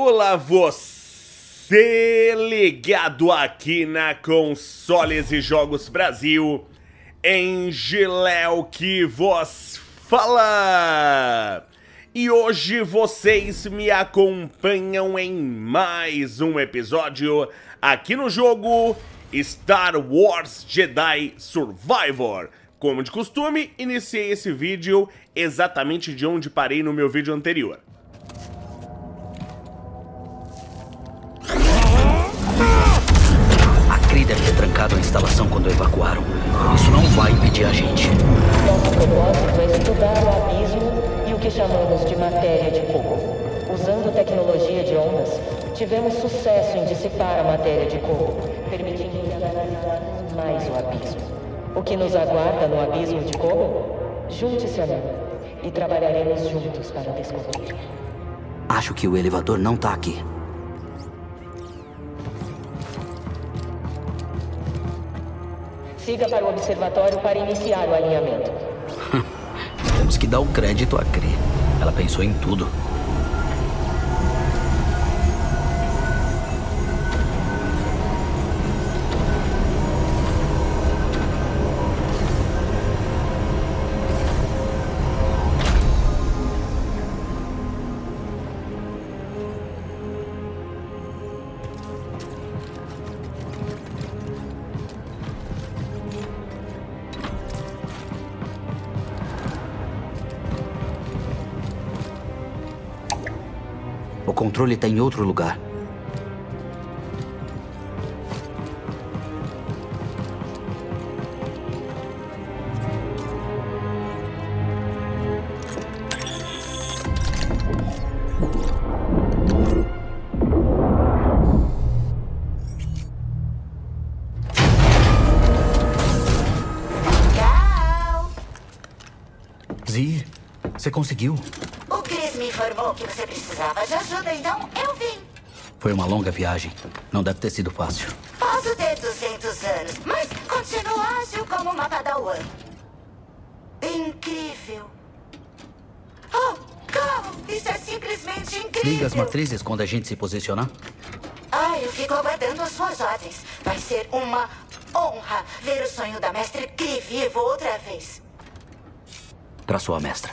Olá você ligado aqui na Consoles e Jogos Brasil, EngLeo que vos fala! E hoje vocês me acompanham em mais um episódio aqui no jogo Star Wars Jedi Survivor. Como de costume, iniciei esse vídeo exatamente de onde parei no meu vídeo anterior. A Cree deve ter trancado a instalação quando evacuaram. Isso não vai impedir a gente. Nosso propósito é estudar o abismo e o que chamamos de matéria de Koboh. Usando tecnologia de ondas, tivemos sucesso em dissipar a matéria de Koboh, permitindo analisarmos mais o abismo. O que nos aguarda no abismo de Koboh? Junte-se a mim e trabalharemos juntos para descobrir. Acho que o elevador não tá aqui. Siga para o observatório para iniciar o alinhamento. Temos que dar o crédito à Cree. Ela pensou em tudo. O controle está em outro lugar. Cal! Zee, você conseguiu? Me informou que você precisava de ajuda, então eu vim. Foi uma longa viagem. Não deve ter sido fácil. Posso ter 200 anos, mas continuo ágil como uma padawan. Incrível. Oh, Cal, isso é simplesmente incrível. Liga as matrizes quando a gente se posicionar. Ah, eu fico aguardando as suas ordens. Vai ser uma honra ver o sonho da mestre Cree vivo outra vez. Pra sua mestra.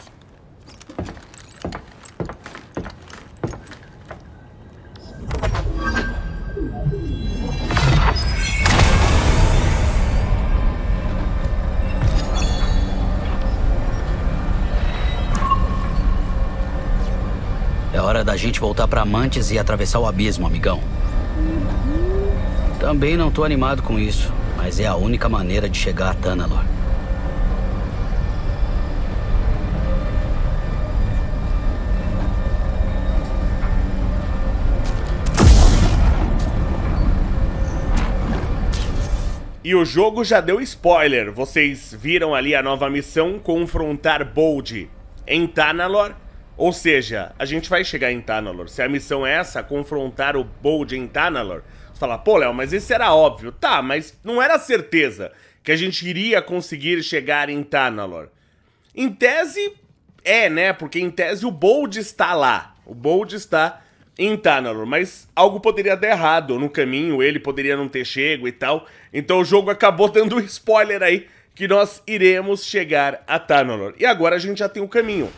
É hora da gente voltar pra Mantis e atravessar o abismo, amigão. Também não tô animado com isso, mas é a única maneira de chegar a Tanalorr. E o jogo já deu spoiler. Vocês viram ali a nova missão confrontar Bold em Tanalorr. Ou seja, a gente vai chegar em Tanalorr. Se a missão é essa, confrontar o Bold em Tanalorr, você fala, pô, Léo, mas isso era óbvio. Tá, mas não era certeza que a gente iria conseguir chegar em Tanalorr. Em tese, é, né? Porque em tese o Bold está lá. O Bold está em Tanalorr. Mas algo poderia dar errado no caminho, ele poderia não ter chego e tal. Então o jogo acabou dando um spoiler aí que nós iremos chegar a Tanalorr. E agora a gente já tem o caminho.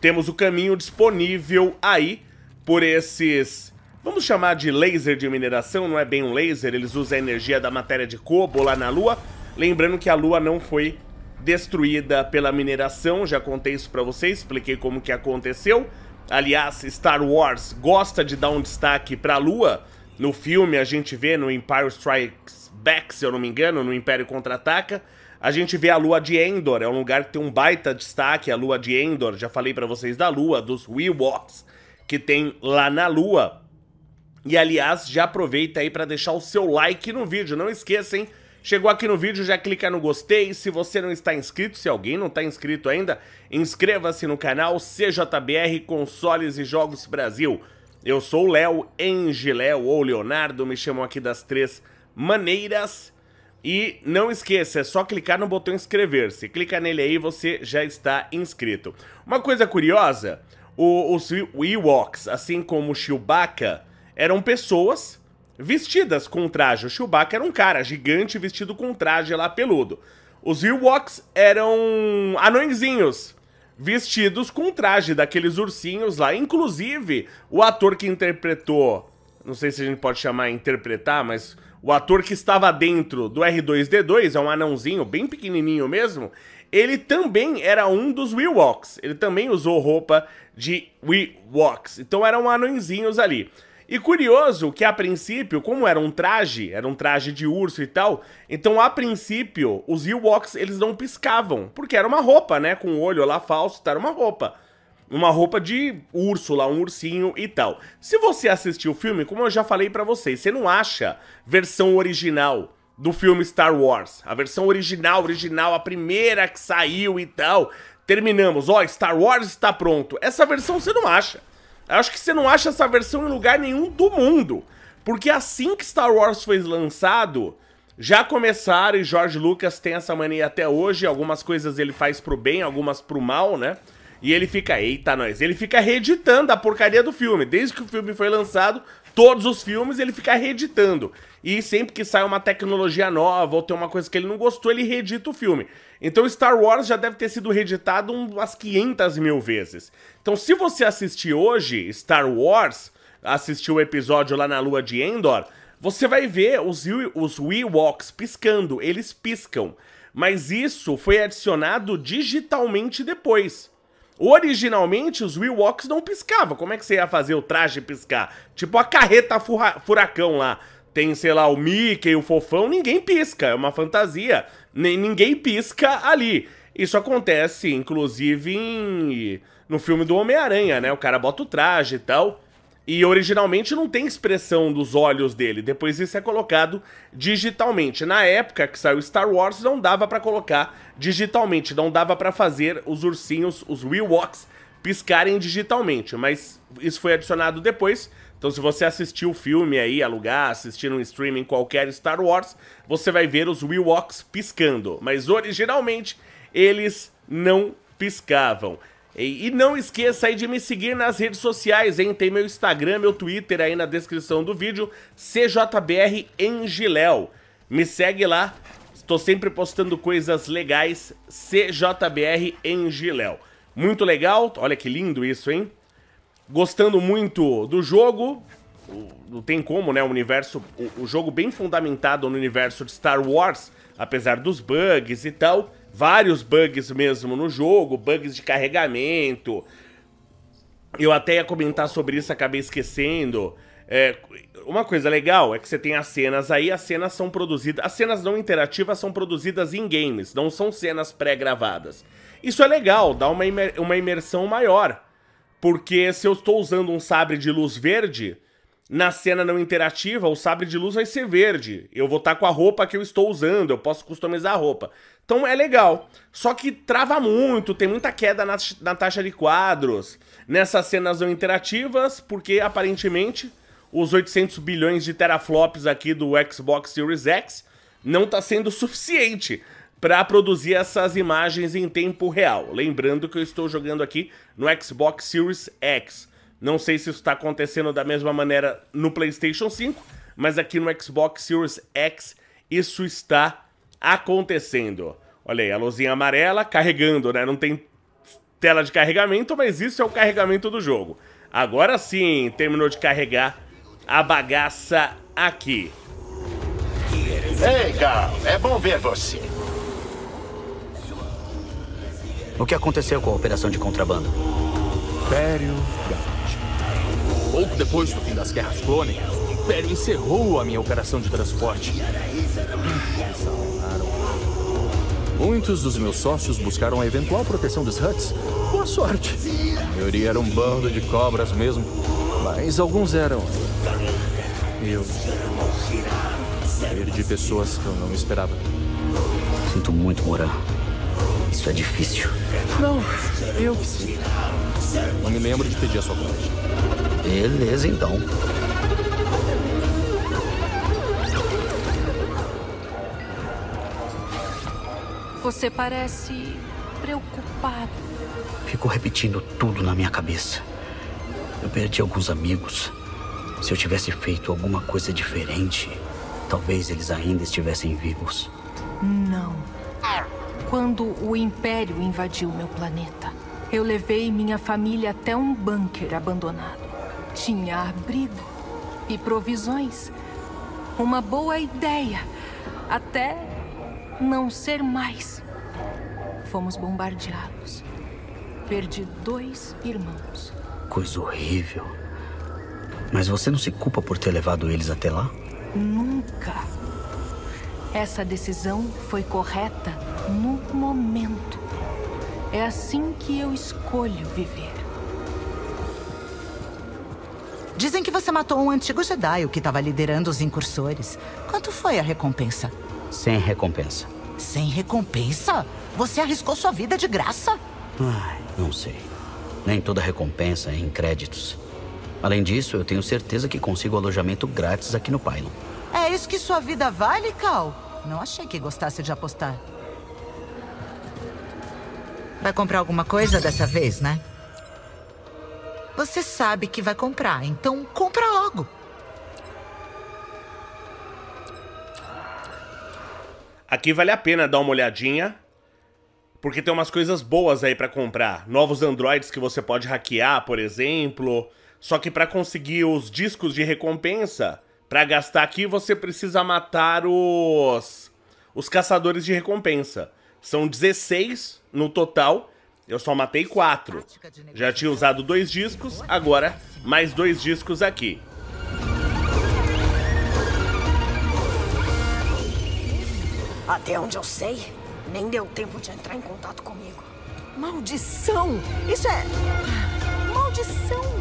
Temos o caminho disponível aí por esses, vamos chamar de laser de mineração, não é bem um laser, eles usam a energia da matéria de Koboh lá na Lua. Lembrando que a Lua não foi destruída pela mineração, já contei isso pra vocês, expliquei como que aconteceu. Aliás, Star Wars gosta de dar um destaque pra Lua. No filme a gente vê no Empire Strikes Back, se eu não me engano, no Império Contra-Ataca. A gente vê a lua de Endor, é um lugar que tem um baita destaque, a lua de Endor, já falei pra vocês da lua, dos Ewoks, que tem lá na lua. E aliás, já aproveita aí pra deixar o seu like no vídeo, não esqueçam, hein? Chegou aqui no vídeo, já clica no gostei, se você não está inscrito, se alguém não está inscrito ainda, inscreva-se no canal CJBR Consoles e Jogos Brasil. Eu sou o Léo, EngLeo ou Leonardo, me chamam aqui das três maneiras. E não esqueça, é só clicar no botão inscrever-se. Clica nele aí e você já está inscrito. Uma coisa curiosa, Os Ewoks, assim como Chewbacca, eram pessoas vestidas com traje. O Chewbacca era um cara gigante vestido com traje lá peludo. Os Ewoks eram anõezinhos vestidos com traje daqueles ursinhos lá. Inclusive, o ator que interpretou, não sei se a gente pode chamar interpretar, mas o ator que estava dentro do R2-D2, é um anãozinho bem pequenininho mesmo, ele também era um dos Ewoks. Ele também usou roupa de Ewoks. Então eram anõezinhos ali. E curioso que a princípio, como era um traje de urso e tal, então a princípio os Ewoks eles não piscavam, porque era uma roupa, né, com o olho lá falso, tá? Era uma roupa de urso lá, um ursinho e tal. Se você assistiu o filme, como eu já falei pra vocês, você não acha versão original do filme Star Wars, a versão original, a primeira que saiu e tal, terminamos, ó, Star Wars está pronto, essa versão você não acha. Acho que você não acha essa versão em lugar nenhum do mundo, porque assim que Star Wars foi lançado, já começaram, e George Lucas tem essa mania até hoje, algumas coisas ele faz pro bem, algumas pro mal, né? E ele fica, eita nós, ele fica reeditando a porcaria do filme, desde que o filme foi lançado, todos os filmes ele fica reeditando. E sempre que sai uma tecnologia nova ou tem uma coisa que ele não gostou, ele reedita o filme. Então Star Wars já deve ter sido reeditado umas 500 mil vezes. Então se você assistir hoje Star Wars, assistir o episódio lá na lua de Endor, você vai ver os Ewoks piscando, eles piscam. Mas isso foi adicionado digitalmente depois. Originalmente os Ewoks não piscavam. Como é que você ia fazer o traje piscar? Tipo a carreta furacão lá. Tem, sei lá, o Mickey, o Fofão, ninguém pisca, é uma fantasia, ninguém pisca ali. Isso acontece, inclusive, no filme do Homem-Aranha, né? O cara bota o traje e tal, e originalmente não tem expressão dos olhos dele, depois isso é colocado digitalmente. Na época que saiu Star Wars, não dava pra colocar digitalmente, não dava pra fazer os ursinhos, os Ewoks, piscarem digitalmente, mas isso foi adicionado depois. Então se você assistir o filme aí, alugar, assistir um streaming qualquer Star Wars, você vai ver os Ewoks piscando. Mas originalmente eles não piscavam. E não esqueça aí de me seguir nas redes sociais, hein? Tem meu Instagram, meu Twitter aí na descrição do vídeo, CJBrEngLeo. Me segue lá, estou sempre postando coisas legais, CJBrEngLeo. Muito legal, olha que lindo isso, hein? Gostando muito do jogo, não tem como, né, o jogo bem fundamentado no universo de Star Wars, apesar dos bugs e tal, vários bugs mesmo no jogo, bugs de carregamento, eu até ia comentar sobre isso, acabei esquecendo. Uma coisa legal é que você tem as cenas aí, as cenas são produzidas, as cenas não interativas são produzidas em games, não são cenas pré-gravadas. Isso é legal, dá uma imersão maior, porque se eu estou usando um sabre de luz verde, na cena não interativa o sabre de luz vai ser verde, eu vou estar com a roupa que eu estou usando, eu posso customizar a roupa. Então é legal, só que trava muito, tem muita queda na taxa de quadros, nessas cenas não interativas, porque aparentemente os 800 bilhões de teraflops aqui do Xbox Series X não está sendo suficiente para produzir essas imagens em tempo real. Lembrando que eu estou jogando aqui no Xbox Series X. Não sei se isso está acontecendo da mesma maneira no PlayStation 5, mas aqui no Xbox Series X isso está acontecendo. Olha aí, a luzinha amarela carregando, né? Não tem tela de carregamento, mas isso é o carregamento do jogo. Agora sim, terminou de carregar a bagaça aqui. Ei, Cal, é bom ver você. O que aconteceu com a operação de contrabando? Império Galt. Pouco depois do fim das guerras clônicas, o Império encerrou a minha operação de transporte. Muitos dos meus sócios buscaram a eventual proteção dos Hutts. Boa sorte. A maioria era um bando de cobras mesmo, mas alguns eram... eu. Perdi pessoas que eu não esperava. Sinto muito, Moran. Isso é difícil. Não, eu que sei. Não me lembro de pedir a sua conta. Beleza, então. Você parece preocupado. Ficou repetindo tudo na minha cabeça. Eu perdi alguns amigos. Se eu tivesse feito alguma coisa diferente, talvez eles ainda estivessem vivos. Não. Quando o Império invadiu meu planeta, eu levei minha família até um bunker abandonado. Tinha abrigo e provisões. Uma boa ideia. Até não ser mais. Fomos bombardeados. Perdi 2 irmãos. Coisa horrível. Mas você não se culpa por ter levado eles até lá? Nunca. Essa decisão foi correta no momento. É assim que eu escolho viver. Dizem que você matou um antigo Jedi, o que estava liderando os incursores. Quanto foi a recompensa? Sem recompensa. Sem recompensa? Você arriscou sua vida de graça? Ai, não sei. Nem toda recompensa é em créditos. Além disso, eu tenho certeza que consigo alojamento grátis aqui no Pylon. É isso que sua vida vale, Cal? Não achei que gostasse de apostar. Vai comprar alguma coisa dessa vez, né? Você sabe que vai comprar, então compra logo. Aqui vale a pena dar uma olhadinha, porque tem umas coisas boas aí pra comprar. Novos androides que você pode hackear, por exemplo. Só que pra conseguir os discos de recompensa, pra gastar aqui você precisa matar os caçadores de recompensa. São 16 no total, eu só matei 4. Já tinha usado 2 discos, agora mais 2 discos aqui. Até onde eu sei, nem deu tempo de entrar em contato comigo. Maldição! Isso é... maldição!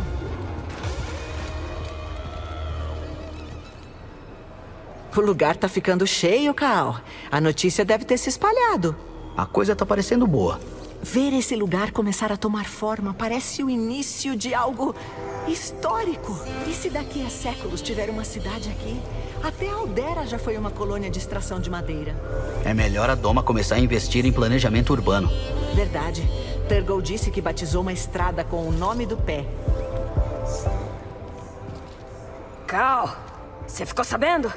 O lugar tá ficando cheio, Cal. A notícia deve ter se espalhado. A coisa tá parecendo boa. Ver esse lugar começar a tomar forma parece o início de algo histórico. E se daqui a séculos tiver uma cidade aqui? Até Aldera já foi uma colônia de extração de madeira. É melhor a Doma começar a investir em planejamento urbano. Verdade. Turgle disse que batizou uma estrada com o nome do pé. Cal, você ficou sabendo?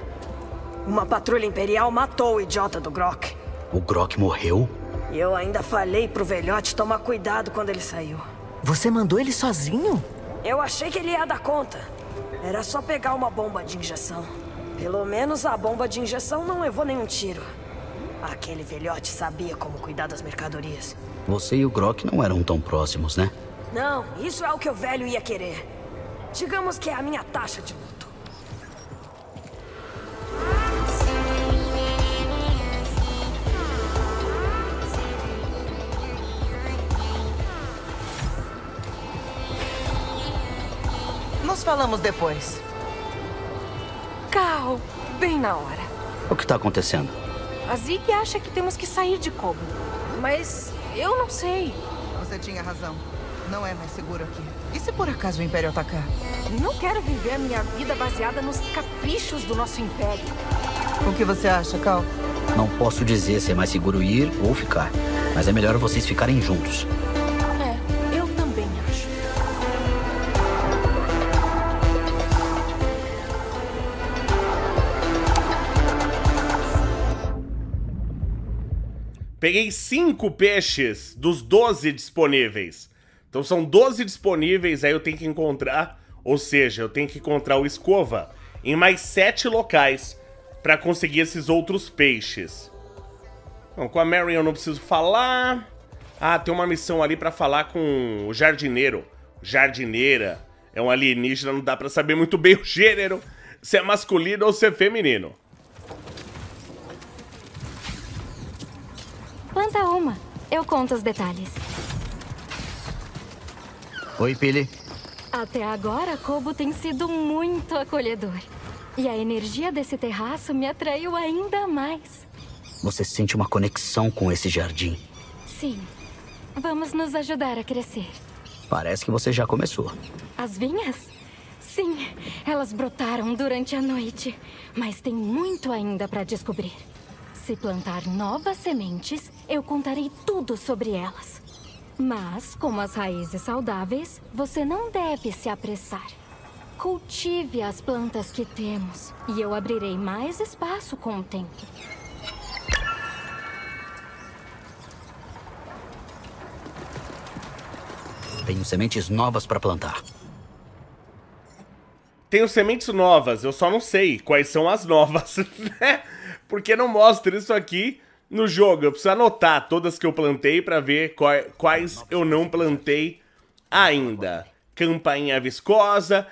Uma patrulha imperial matou o idiota do Grok. O Grok morreu? Eu ainda falei pro velhote tomar cuidado quando ele saiu. Você mandou ele sozinho? Eu achei que ele ia dar conta. Era só pegar uma bomba de injeção. Pelo menos a bomba de injeção não levou nenhum tiro. Aquele velhote sabia como cuidar das mercadorias. Você e o Grok não eram tão próximos, né? Não, isso é o que o velho ia querer. Digamos que é a minha taxa de luto. Nós falamos depois. Cal, bem na hora. O que tá acontecendo? A Zig acha que temos que sair de Koboh, mas eu não sei. Você tinha razão. Não é mais seguro aqui. E se por acaso o Império atacar? Não quero viver a minha vida baseada nos caprichos do nosso Império. O que você acha, Cal? Não posso dizer se é mais seguro ir ou ficar, mas é melhor vocês ficarem juntos. Peguei 5 peixes dos 12 disponíveis. Então são 12 disponíveis, aí eu tenho que encontrar, ou seja, eu tenho que encontrar o escova em mais 7 locais para conseguir esses outros peixes. Bom, com a Marion eu não preciso falar. Ah, tem uma missão ali para falar com o jardineiro. Jardineira é um alienígena, não dá para saber muito bem o gênero, se é masculino ou se é feminino. Planta uma. Eu conto os detalhes. Oi, Pili. Até agora, Koboh tem sido muito acolhedor. E a energia desse terraço me atraiu ainda mais. Você sente uma conexão com esse jardim? Sim. Vamos nos ajudar a crescer. Parece que você já começou. As vinhas? Sim. Elas brotaram durante a noite. Mas tem muito ainda para descobrir. Se plantar novas sementes, eu contarei tudo sobre elas. Mas, com as raízes saudáveis, você não deve se apressar. Cultive as plantas que temos, e eu abrirei mais espaço com o tempo. Tenho sementes novas para plantar. Tenho sementes novas, eu só não sei quais são as novas, né? Porque não mostra isso aqui no jogo. Eu preciso anotar todas que eu plantei para ver quais eu não plantei ainda. Campainha viscosa.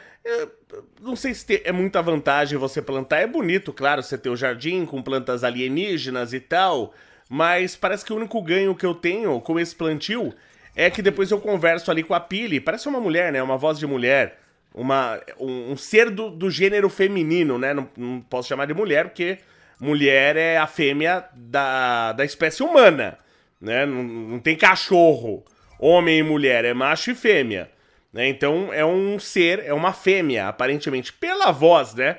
Não sei se é muita vantagem você plantar. É bonito, claro, você ter o jardim com plantas alienígenas e tal. Mas parece que o único ganho que eu tenho com esse plantio é que depois eu converso ali com a Pili. Parece uma mulher, né? Uma voz de mulher. Um ser do gênero feminino, né? Não posso chamar de mulher, porque mulher é a fêmea da espécie humana, né? Não tem cachorro, homem e mulher, é macho e fêmea, né? Então é um ser, é uma fêmea, aparentemente, pela voz, né?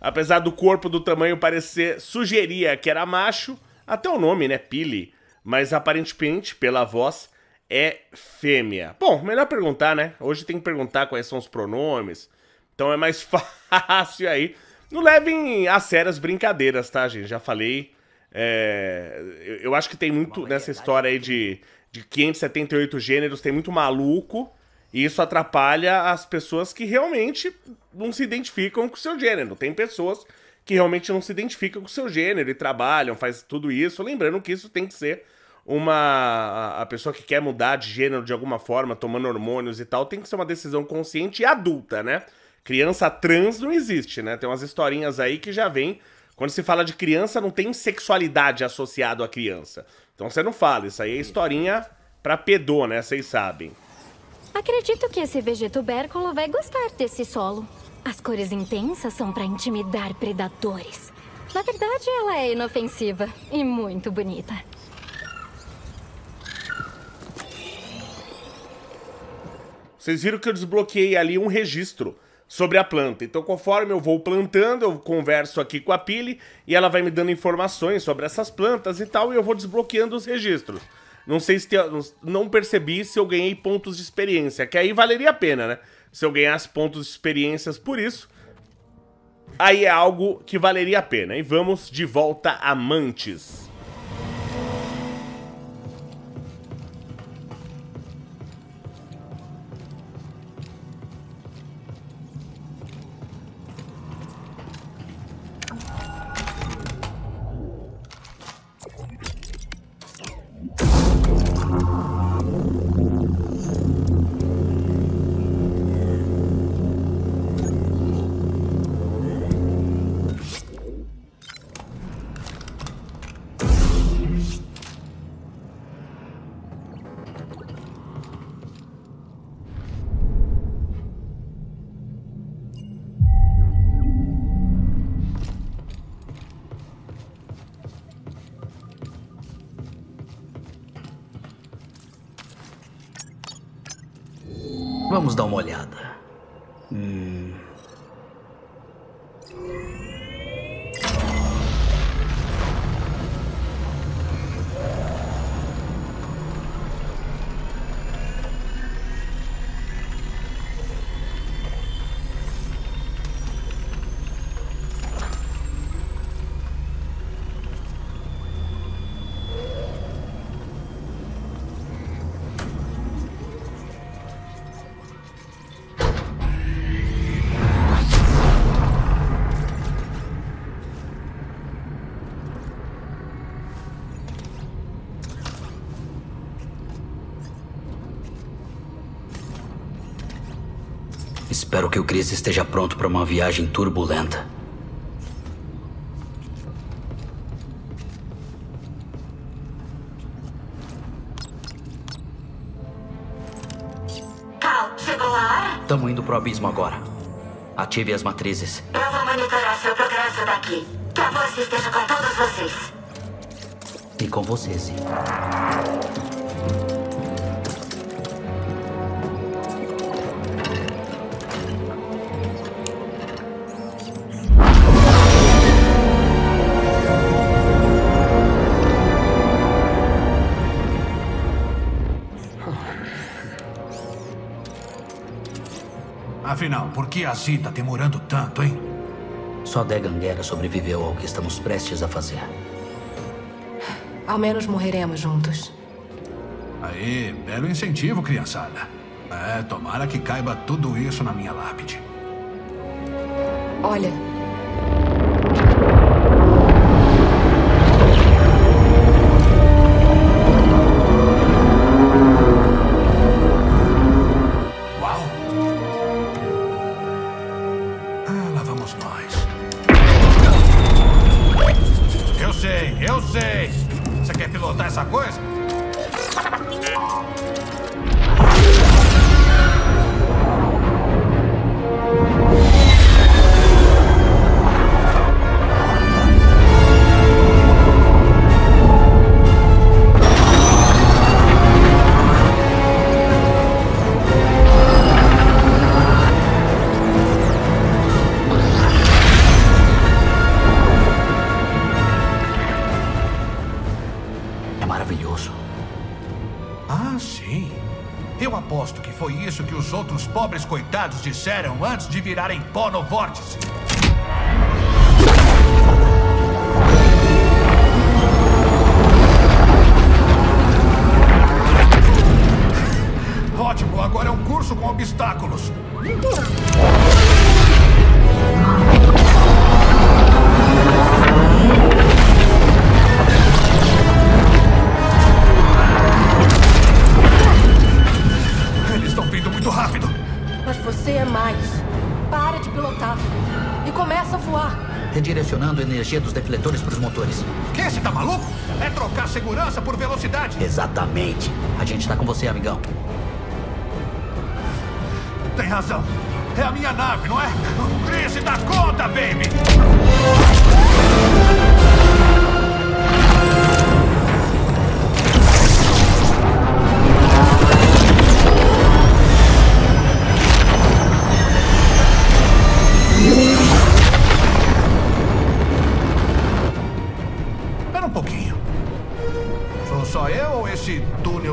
Apesar do corpo, do tamanho parecer, sugeria que era macho, até o nome, né? Pili, mas aparentemente, pela voz, é fêmea. Bom, melhor perguntar, né? Hoje tem que perguntar quais são os pronomes, então é mais fácil aí. Não levem a sério as brincadeiras, tá, gente? Já falei. Eu acho que tem muito nessa história aí de 578 gêneros, tem muito maluco, e isso atrapalha as pessoas que realmente não se identificam com o seu gênero. Tem pessoas que realmente não se identificam com o seu gênero e trabalham, faz tudo isso. Lembrando que isso tem que ser a pessoa que quer mudar de gênero de alguma forma, tomando hormônios e tal, tem que ser uma decisão consciente e adulta, né? Criança trans não existe, né? Tem umas historinhas aí que já vem... Quando se fala de criança, não tem sexualidade associado à criança. Então você não fala, isso aí é historinha pra pedô, né? Vocês sabem. Acredito que esse vegetubérculo vai gostar desse solo. As cores intensas são pra intimidar predadores. Na verdade, ela é inofensiva e muito bonita. Vocês viram que eu desbloqueei ali um registro sobre a planta. Então, conforme eu vou plantando, eu converso aqui com a Pili e ela vai me dando informações sobre essas plantas e tal, e eu vou desbloqueando os registros. Não sei se... não percebi se eu ganhei pontos de experiência, que aí valeria a pena, né? Se eu ganhasse pontos de experiências por isso, aí é algo que valeria a pena. E vamos de volta a Mantis. Vamos dar uma olhada. Espero que o Chris esteja pronto para uma viagem turbulenta. Cal, chegou a hora? Estamos indo pro abismo agora. Ative as matrizes. Eu vou monitorar seu progresso daqui. Que a força esteja com todos vocês. E com você, sim. por que a Zee tá demorando tanto, hein? Só Deganguera sobreviveu ao que estamos prestes a fazer. Ao menos morreremos juntos. Aí, belo incentivo, criançada. É, tomara que caiba tudo isso na minha lápide. Olha... Os pobres coitados disseram antes de virarem pó no vórtice. Ótimo, agora é um curso com obstáculos. Direcionando a energia dos defletores para os motores. Que? Você tá maluco? É trocar segurança por velocidade. Exatamente. A gente tá com você, amigão. Tem razão. É a minha nave, não é? Chris, se dá conta, baby!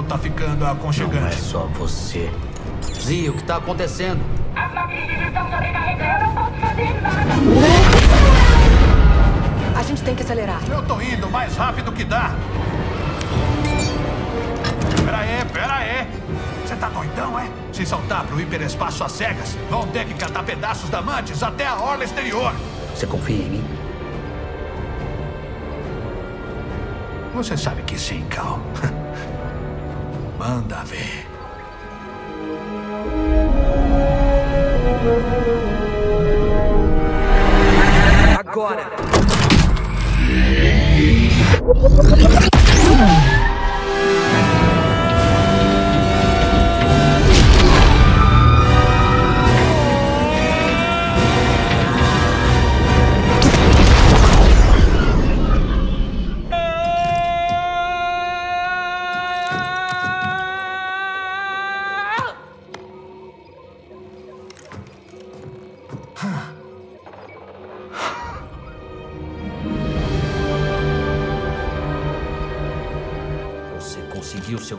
Tá ficando aconchegante. Não é só você. Zee, o que tá acontecendo? As máquinas estão sobrecarregando, não posso fazer nada. A gente tem que acelerar. Eu tô indo mais rápido que dá. Pera aí. Você tá doidão, é? Se saltar pro hiperespaço às cegas, vão ter que catar pedaços da Mantis até a orla exterior. Você confia em mim? Você sabe que sim, Cal. Manda ver. Agora!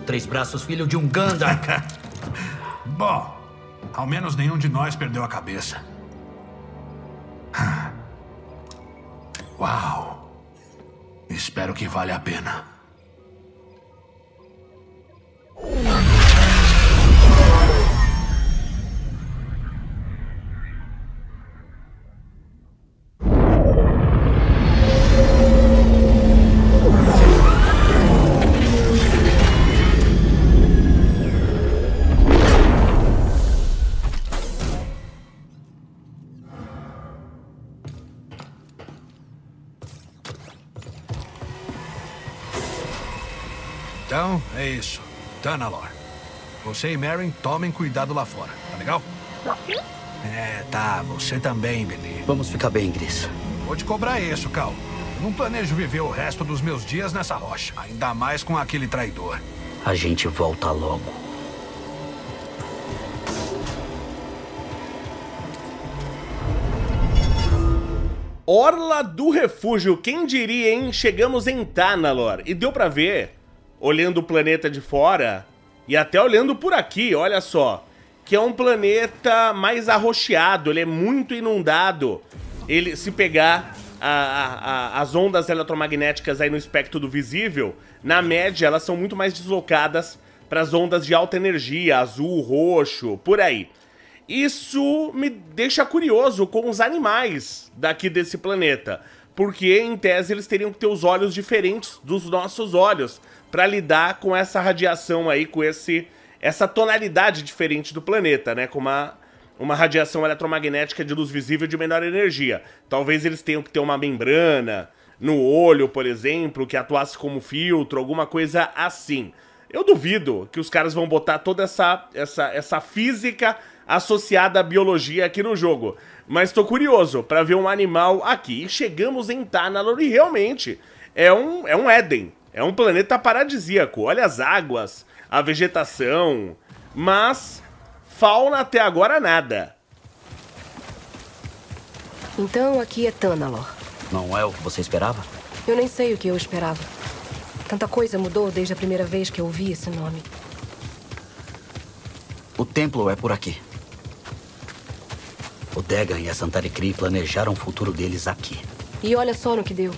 Três braços, filho de um Gandalf. Bom, ao menos nenhum de nós perdeu a cabeça. Uau. Espero que valha a pena. Então, é isso. Tanalorr, você e Merrin tomem cuidado lá fora, tá legal? É, tá. Você também, Billy. Vamos ficar bem, Gris. Vou te cobrar isso, Cal. Não planejo viver o resto dos meus dias nessa rocha. Ainda mais com aquele traidor. A gente volta logo. Orla do Refúgio. Quem diria, hein? Chegamos em Tanalorr. E deu pra ver... olhando o planeta de fora e até olhando por aqui, olha só. que é um planeta mais arroxeado, ele é muito inundado. Ele, se pegar as ondas eletromagnéticas aí no espectro do visível, na média elas são muito mais deslocadas para as ondas de alta energia, azul, roxo, por aí. Isso me deixa curioso com os animais daqui desse planeta, porque em tese eles teriam que ter os olhos diferentes dos nossos olhos para lidar com essa radiação aí, com essa tonalidade diferente do planeta, né? Com uma radiação eletromagnética de luz visível de menor energia. Talvez eles tenham que ter uma membrana no olho, por exemplo, que atuasse como filtro, alguma coisa assim. Eu duvido que os caras vão botar toda essa física associada à biologia aqui no jogo. Mas tô curioso pra ver um animal aqui. E chegamos em Tanalorr e realmente é um Éden. É um planeta paradisíaco. Olha as águas, a vegetação. Mas fauna até agora nada. Então aqui é Tanalorr. Não é o que você esperava? Eu nem sei o que eu esperava. Tanta coisa mudou desde a primeira vez que eu ouvi esse nome. O templo é por aqui. O Degan e a Santaricri planejaram o futuro deles aqui. E olha só no que deu.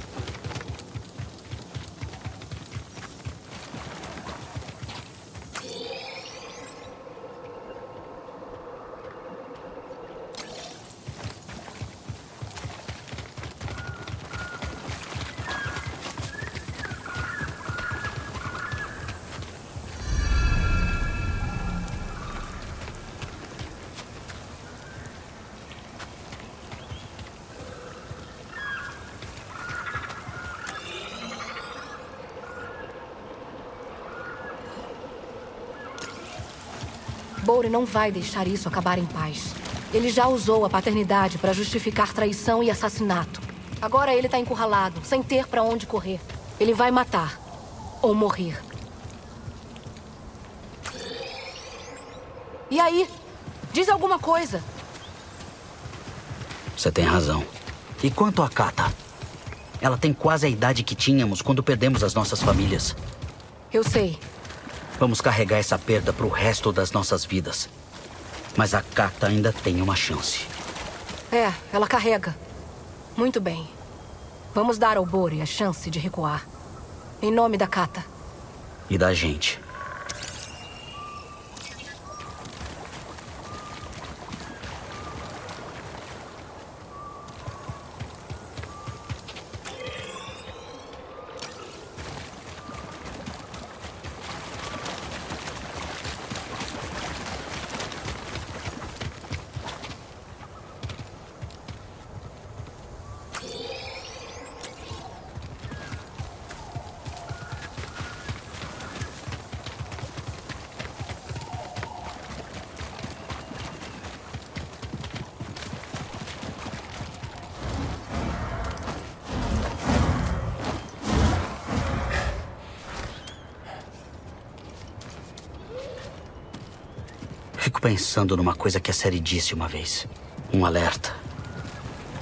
Boure não vai deixar isso acabar em paz. Ele já usou a paternidade para justificar traição e assassinato. Agora ele tá encurralado, sem ter para onde correr. Ele vai matar ou morrer. E aí? Diz alguma coisa. Você tem razão. E quanto a Kata? Ela tem quase a idade que tínhamos quando perdemos as nossas famílias. Eu sei. Vamos carregar essa perda pro resto das nossas vidas. Mas a Kata ainda tem uma chance. É, ela carrega. Muito bem. Vamos dar ao Boure a chance de recuar. Em nome da Kata. E da gente. Pensando numa coisa que a Cere disse uma vez. Um alerta.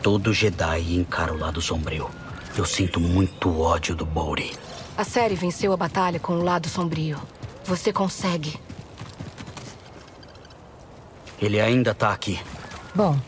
Todo Jedi encara o lado sombrio. Eu sinto muito ódio do Boure. A Cere venceu a batalha com o lado sombrio. Você consegue. Ele ainda tá aqui. Bom.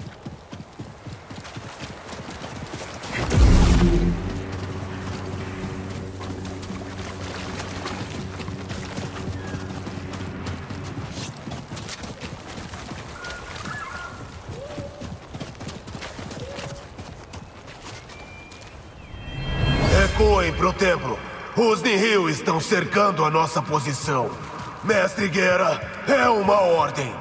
Pro templo. Os Nihil estão cercando a nossa posição. Mestre Guerra, é uma ordem.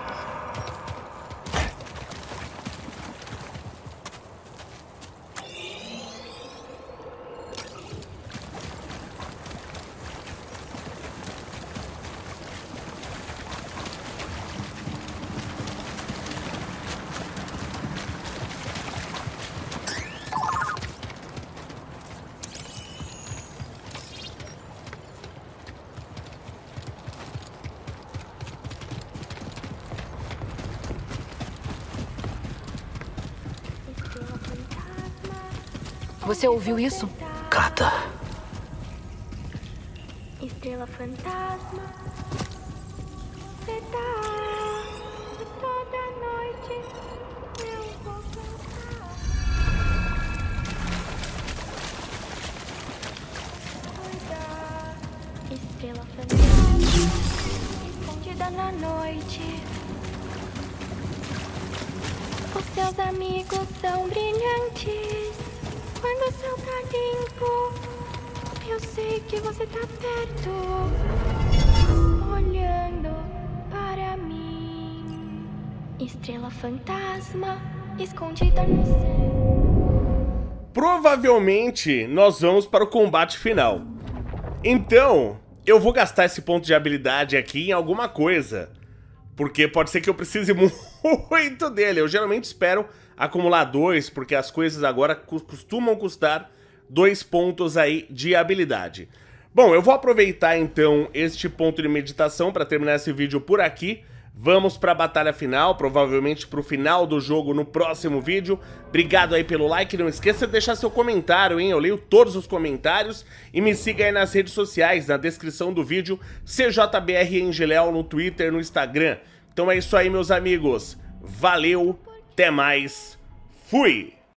Você ouviu isso? Kata. Estrela fantasma. nossa mente, escondida na noite. Os seus amigos são brilhantes. Quando o céu tá limpo, eu sei que você tá perto, olhando para mim. Estrela fantasma, escondida no céu. Provavelmente nós vamos para o combate final. Então, eu vou gastar esse ponto de habilidade aqui em alguma coisa, porque pode ser que eu precise muito dele. Eu geralmente espero acumular 2, porque as coisas agora costumam custar 2 pontos aí de habilidade. Bom, eu vou aproveitar então este ponto de meditação para terminar esse vídeo por aqui. Vamos para a batalha final, provavelmente para o final do jogo no próximo vídeo. Obrigado aí pelo like, não esqueça de deixar seu comentário, hein? Eu leio todos os comentários e me siga aí nas redes sociais, na descrição do vídeo, CJBrEngLeo no Twitter, no Instagram. Então é isso aí, meus amigos. Valeu, até mais, fui!